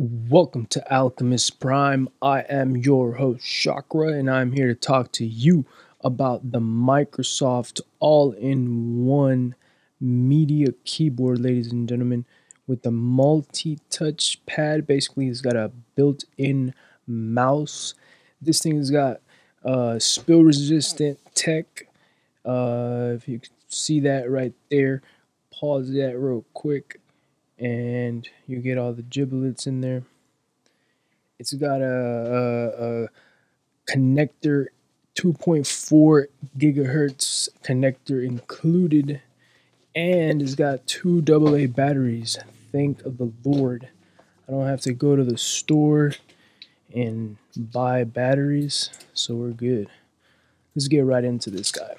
Welcome to Alchemist Prime. I am your host Chakra, and I'm here to talk to you about the Microsoft all-in-one media keyboard, ladies and gentlemen, with the multi-touch pad. Basically, it's got a built-in mouse. This thing's got spill-resistant tech. If you can see that right there, pause that real quick. And you get all the giblets in there. It's got a connector, 2.4 gigahertz connector included, and it's got two AA batteries. Thank the Lord, I don't have to go to the store and buy batteries, so we're good. Let's get right into this guy.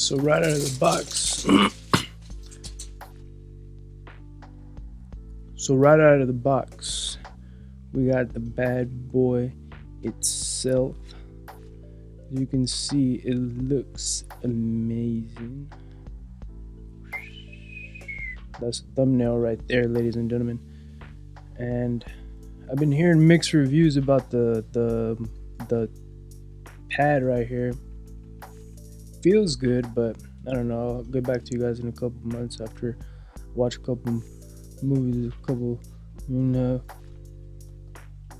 So right out of the box, we got the bad boy itself. You can see it looks amazing. That's a thumbnail right there, ladies and gentlemen. And I've been hearing mixed reviews about the pad right here. Feels good, but I don't know. I'll get back to you guys in a couple months after I watch a couple movies, a couple, you know.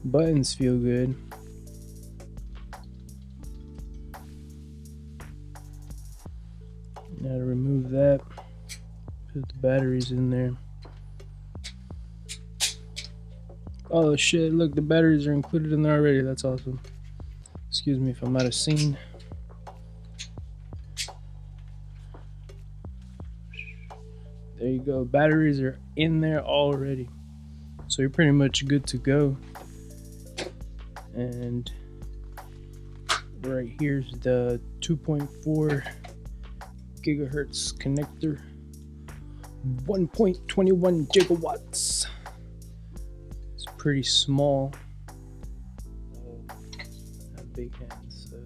Buttons feel good. Now to remove that, put the batteries in there. Oh shit, look, the batteries are included in there already. That's awesome. Excuse me if I'm out of scene. There you go, batteries are in there already, so you're pretty much good to go. And right here's the 2.4 gigahertz connector, 1.21 gigawatts. It's pretty small. I have big hands, so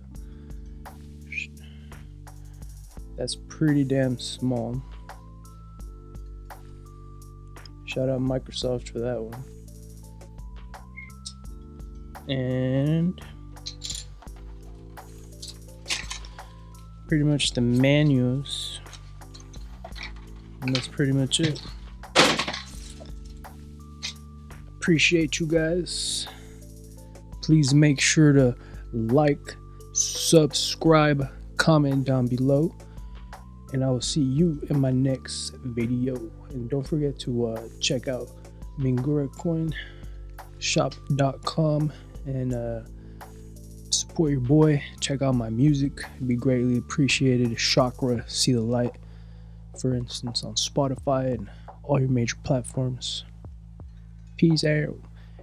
that's pretty damn small. Shout out Microsoft for that one. And pretty much the manuals. And that's pretty much it. Appreciate you guys. Please make sure to like, subscribe, comment down below. And I will see you in my next video. And don't forget to check out Mingura coin shop.com and support your boy. Check out my music. It'd be greatly appreciated. Chakra, See the Light, for instance, on Spotify and all your major platforms. Peace out.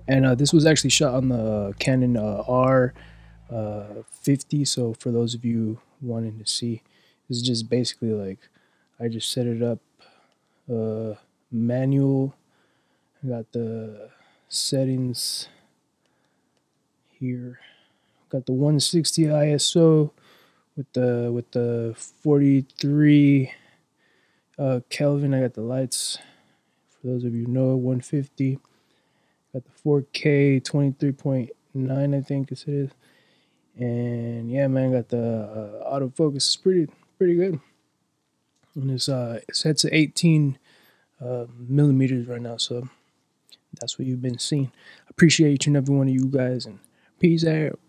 And this was actually shot on the Canon R50. So for those of you wanting to see, it's just basically like I just set it up manual. I got the settings here. Got the 160 ISO with the 43 Kelvin. I got the lights, for those of you who know, 150. Got the 4K 23.9, I think it is. And yeah, man, got the autofocus. It's pretty good, and it's set to 18 millimeters right now, so that's what you've been seeing. Appreciate each and every one of you guys, and peace out.